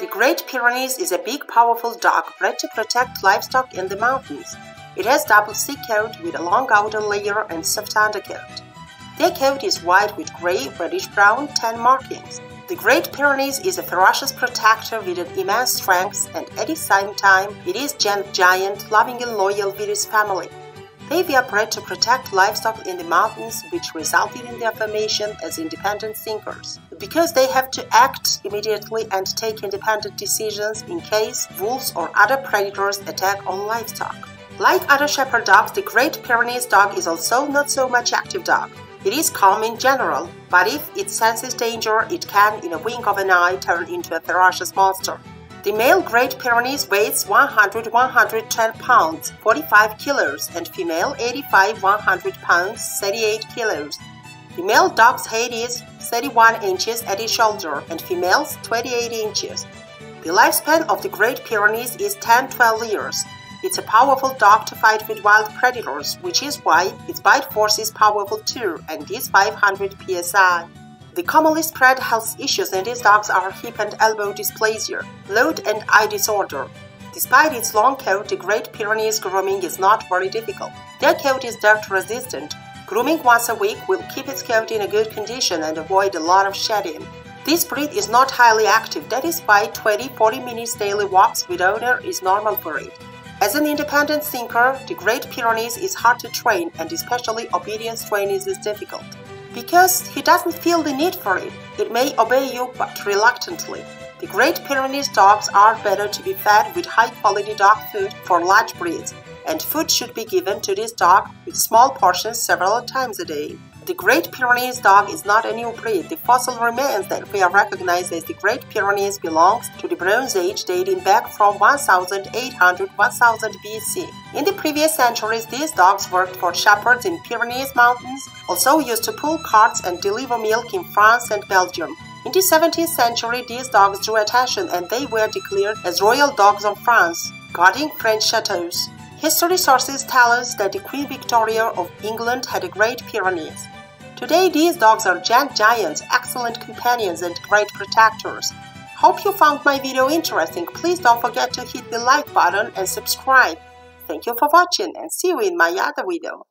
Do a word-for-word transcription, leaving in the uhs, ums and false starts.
The Great Pyrenees is a big, powerful dog bred to protect livestock in the mountains. It has double C coat with a long outer layer and soft undercoat. Their coat is white with grey, reddish-brown tan markings. The Great Pyrenees is a ferocious protector with an immense strength, and at the same time, it is a giant, loving and loyal with its family. They were bred to protect livestock in the mountains, which resulted in their formation as independent thinkers. Because they have to act immediately and take independent decisions in case wolves or other predators attack on livestock. Like other shepherd dogs, the Great Pyrenees dog is also not so much active dog. It is calm in general, but if it senses danger, it can, in a wink of an eye, turn into a ferocious monster. The male Great Pyrenees weighs one hundred to one hundred ten pounds, forty-five kilos, and female eighty-five to one hundred pounds, thirty-eight kilos. The male dog's head is thirty-one inches at the shoulder, and female's twenty-eight inches. The lifespan of the Great Pyrenees is ten to twelve years. It's a powerful dog to fight with wild predators, which is why its bite force is powerful too, and is five hundred P S I. The commonly spread health issues in these dogs are hip and elbow dysplasia, load and eye disorder. Despite its long coat, the Great Pyrenees grooming is not very difficult. Their coat is dirt resistant. Grooming once a week will keep its coat in a good condition and avoid a lot of shedding. This breed is not highly active, that is why twenty to forty minutes daily walks with owner is normal for it. As an independent thinker, the Great Pyrenees is hard to train, and especially obedience training is difficult. Because he doesn't feel the need for it, it may obey you but reluctantly. The Great Pyrenees dogs are better to be fed with high-quality dog food for large breeds, and food should be given to this dog with small portions several times a day. The Great Pyrenees dog is not a new breed. The fossil remains that we are recognized as the Great Pyrenees belongs to the Bronze Age, dating back from one thousand eight hundred to one thousand B C. In the previous centuries, these dogs worked for shepherds in Pyrenees mountains, also used to pull carts and deliver milk in France and Belgium. In the seventeenth century, these dogs drew attention, and they were declared as royal dogs of France, guarding French chateaus. History sources tell us that the Queen Victoria of England had a Great Pyrenees. Today, these dogs are giants, excellent companions, and great protectors. Hope you found my video interesting. Please don't forget to hit the like button and subscribe. Thank you for watching, and see you in my other video.